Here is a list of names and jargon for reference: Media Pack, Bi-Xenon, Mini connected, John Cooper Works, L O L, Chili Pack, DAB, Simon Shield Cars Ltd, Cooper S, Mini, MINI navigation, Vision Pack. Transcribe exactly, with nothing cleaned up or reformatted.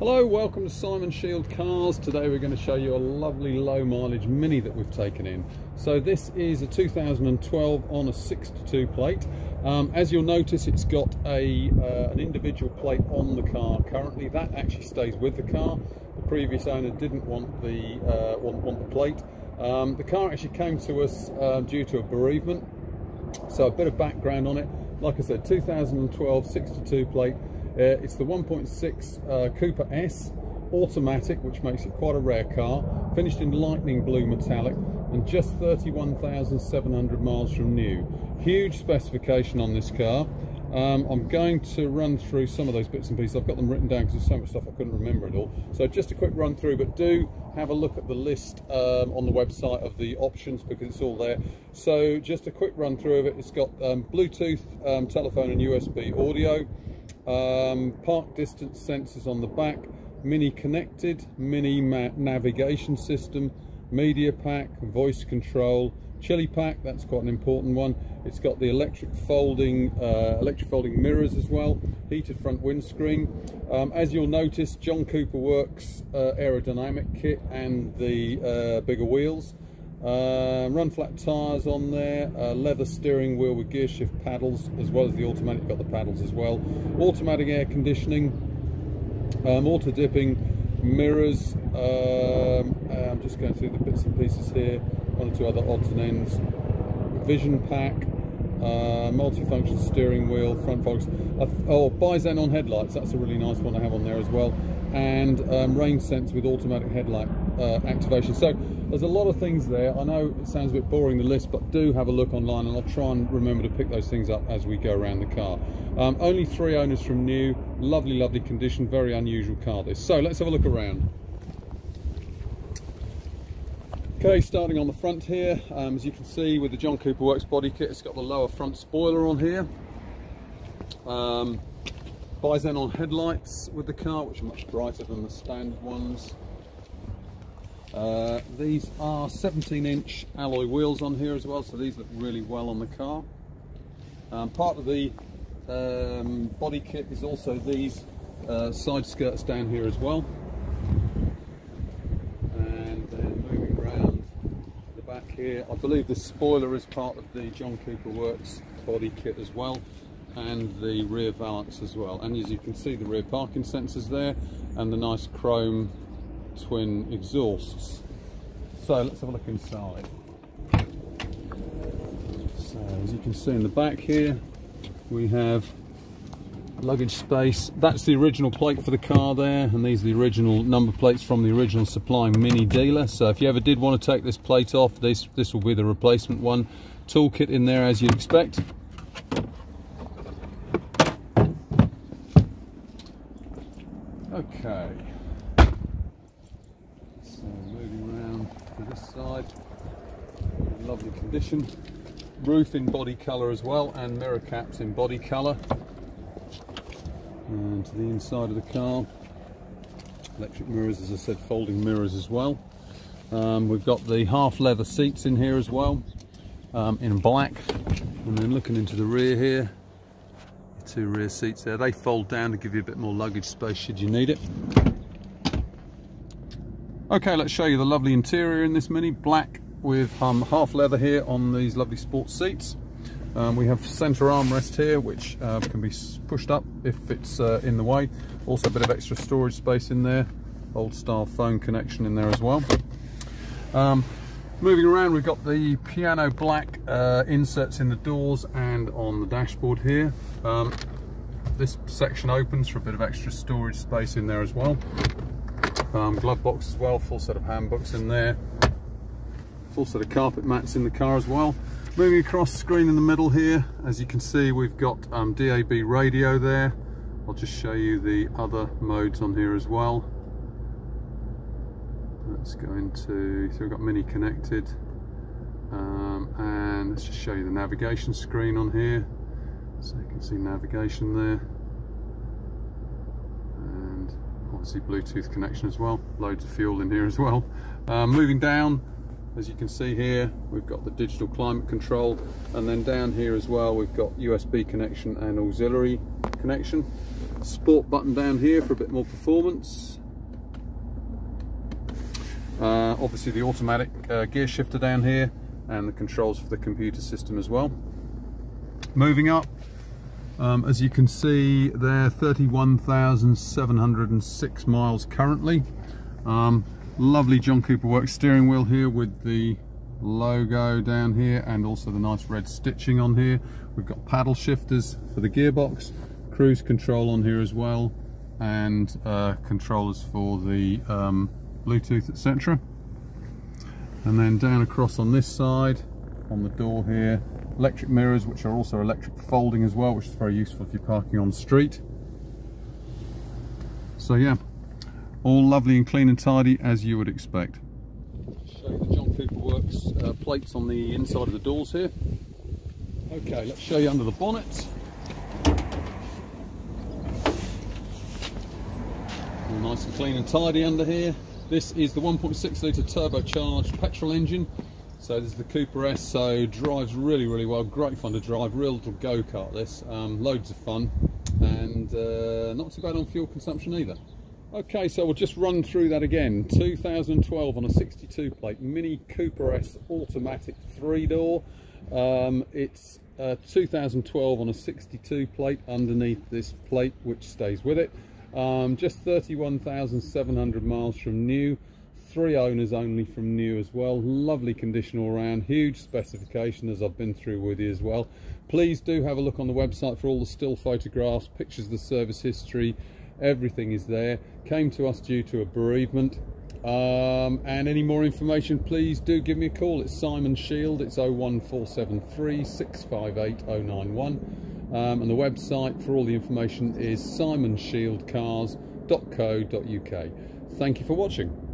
Hello, welcome to Simon Shield Cars. Today we're going to show you a lovely low mileage Mini that we've taken in. So this is a two thousand twelve on a sixty-two plate. Um, as you'll notice, it's got a, uh, an individual plate on the car currently. That actually stays with the car. The previous owner didn't want the, uh, want, want the plate. Um, the car actually came to us uh, due to a bereavement. So a bit of background on it. Like I said, two thousand twelve sixty-two plate. Uh, it's the one point six uh, Cooper S automatic, which makes it quite a rare car, finished in lightning blue metallic and just thirty-one thousand seven hundred miles from new. Huge specification on this car. Um, I'm going to run through some of those bits and pieces. I've got them written down because there's so much stuff I couldn't remember it all. So just a quick run through, but do have a look at the list um, on the website of the options because it's all there. So just a quick run through of it. It's got um, Bluetooth, um, telephone and U S B audio. Um, park distance sensors on the back, Mini connected, Mini navigation system, media pack, voice control, chili pack, that's quite an important one. It's got the electric folding, uh, electric folding mirrors as well, heated front windscreen. Um, as you'll notice, John Cooper Works uh, aerodynamic kit and the uh, bigger wheels. Uh, run flat tyres on there, uh, leather steering wheel with gear shift paddles, as well as the automatic, got the paddles as well. Automatic air conditioning, um, auto dipping, mirrors, um, I'm just going through the bits and pieces here, one or two other odds and ends, vision pack, uh, multifunction steering wheel, front fogs, oh, Bi-Xenon headlights, that's a really nice one to have on there as well, and um, rain sense with automatic headlight uh, activation. So there's a lot of things there. I know it sounds a bit boring, the list, but do have a look online and I'll try and remember to pick those things up as we go around the car. Um, only three owners from new, lovely, lovely condition, very unusual car this. So let's have a look around. Okay, starting on the front here, um, as you can see with the John Cooper Works body kit, it's got the lower front spoiler on here. Um, Bi-Xenon headlights with the car, which are much brighter than the standard ones. Uh, these are seventeen inch alloy wheels on here as well, so these look really well on the car. Um, part of the um, body kit is also these uh, side skirts down here as well. And then moving round the back here, I believe the spoiler is part of the John Cooper Works body kit as well, and the rear valance as well. And as you can see, the rear parking sensors there and the nice chrome twin exhausts. So let's have a look inside. So as you can see in the back here, we have luggage space. That's the original plate for the car there, and these are the original number plates from the original supply Mini dealer. So if you ever did want to take this plate off, this this will be the replacement one. Toolkit in there as you'd expect. Okay. So moving around to this side, lovely condition. Roof in body colour as well, and mirror caps in body colour. And to the inside of the car, electric mirrors, as I said, folding mirrors as well. Um, we've got the half leather seats in here as well, um, in black. And then looking into the rear here, the two rear seats there. They fold down to give you a bit more luggage space should you need it. Okay, let's show you the lovely interior in this Mini. Black with um, half leather here on these lovely sports seats. Um, we have centre armrest here, which uh, can be pushed up if it's uh, in the way. Also a bit of extra storage space in there. Old style phone connection in there as well. Um, moving around, we've got the piano black uh, inserts in the doors and on the dashboard here. Um, this section opens for a bit of extra storage space in there as well. Um, glove box as well, full set of handbooks in there, full set of carpet mats in the car as well. Moving across, screen in the middle here, as you can see we've got um, D A B radio there. I'll just show you the other modes on here as well. Let's go into, so we've got Mini connected, um, and let's just show you the navigation screen on here, so you can see navigation there. Obviously Bluetooth connection as well, loads of fuel in here as well. Um, moving down, as you can see here, we've got the digital climate control, and then down here as well we've got U S B connection and auxiliary connection. sport button down here for a bit more performance. Uh, obviously the automatic uh, gear shifter down here, and the controls for the computer system as well. Moving up, um, as you can see there, thirty-one thousand seven hundred six miles currently. Um, lovely John Cooper Works steering wheel here with the logo down here, and also the nice red stitching on here. We've got paddle shifters for the gearbox, cruise control on here as well, and uh, controllers for the um, Bluetooth, et cetera. And then down across on this side, on the door here, electric mirrors, which are also electric folding as well, which is very useful if you're parking on the street. So yeah, all lovely and clean and tidy as you would expect. Show you the John Cooper Works uh, plates on the inside of the doors here. Okay, let's show you under the bonnet. All nice and clean and tidy under here. This is the one point six litre turbocharged petrol engine. So this is the Cooper S, so drives really, really well. Great fun to drive, real little go-kart this. Um, loads of fun, and uh, not too bad on fuel consumption either. Okay, so we'll just run through that again. two thousand twelve on a sixty-two plate, Mini Cooper S automatic three-door. Um, it's uh, two thousand twelve on a sixty-two plate underneath this plate, which stays with it. Um, just thirty-one thousand seven hundred miles from new, three owners only from new as well. Lovely condition all around, huge specification as I've been through with you as well. Please do have a look on the website for all the still photographs, pictures of the service history, everything is there. Came to us due to a bereavement. Um, and any more information, please do give me a call. It's Simon Shield, it's oh one four seven three, six five eight, oh nine one. Um, and the website for all the information is simon shield cars dot co dot U K. Thank you for watching.